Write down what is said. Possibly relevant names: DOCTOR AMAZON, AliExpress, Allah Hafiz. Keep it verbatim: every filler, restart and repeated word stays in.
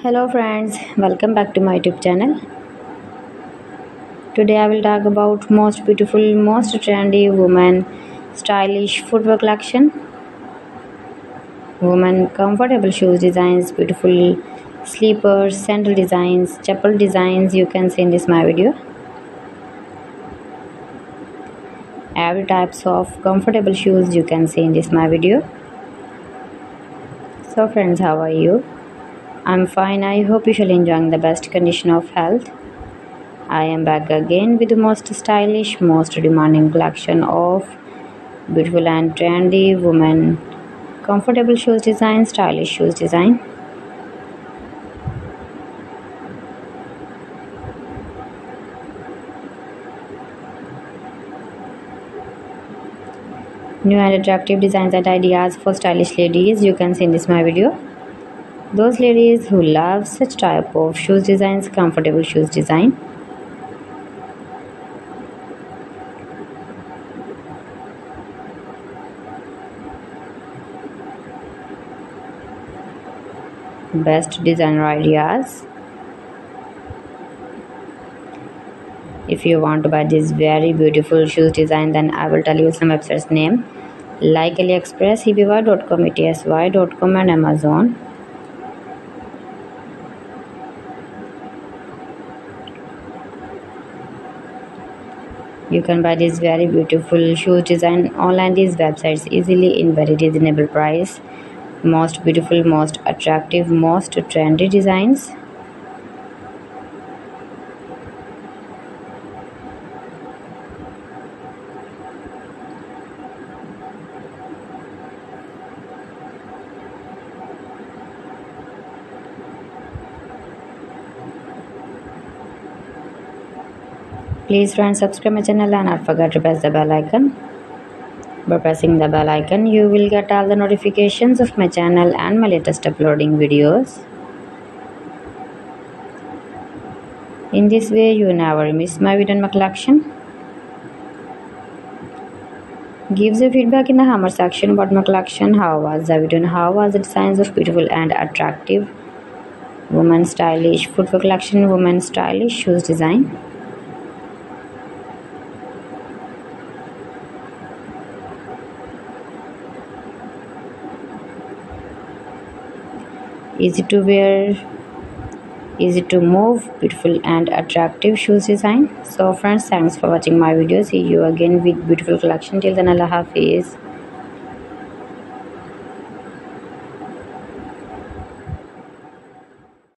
Hello friends, welcome back to my YouTube channel. Today I will talk about most beautiful, most trendy woman stylish footwear collection, woman comfortable shoes designs, beautiful sleepers, sandal designs, chapel designs you can see in this my video. Every types of comfortable shoes you can see in this my video. So friends, how are you? I'm fine. I hope you shall enjoying the best condition of health. I am back again with the most stylish, most demanding collection of beautiful and trendy women comfortable shoes design, stylish shoes design. New and attractive designs and ideas for stylish ladies you can see in this my video. Those ladies who love such type of shoes designs, comfortable shoes design. Best designer ideas. If you want to buy this very beautiful shoes design, then I will tell you some websites name like AliExpress, E B Y dot com, E T S Y dot com and Amazon. You can buy this very beautiful shoes design online these websites easily in very reasonable price. Most beautiful, most attractive, most trendy designs. Please friends, subscribe my channel and not forget to press the bell icon. By pressing the bell icon, you will get all the notifications of my channel and my latest uploading videos. In this way, you never miss my video and my collection. Give your feedback in the comment section about my collection. How was the video and how was the designs of beautiful and attractive women stylish footwear collection, women stylish shoes design. Easy to wear, easy to move, beautiful and attractive shoes design. So friends, thanks for watching my video. See you again with beautiful collection. Till then, Allah Hafiz.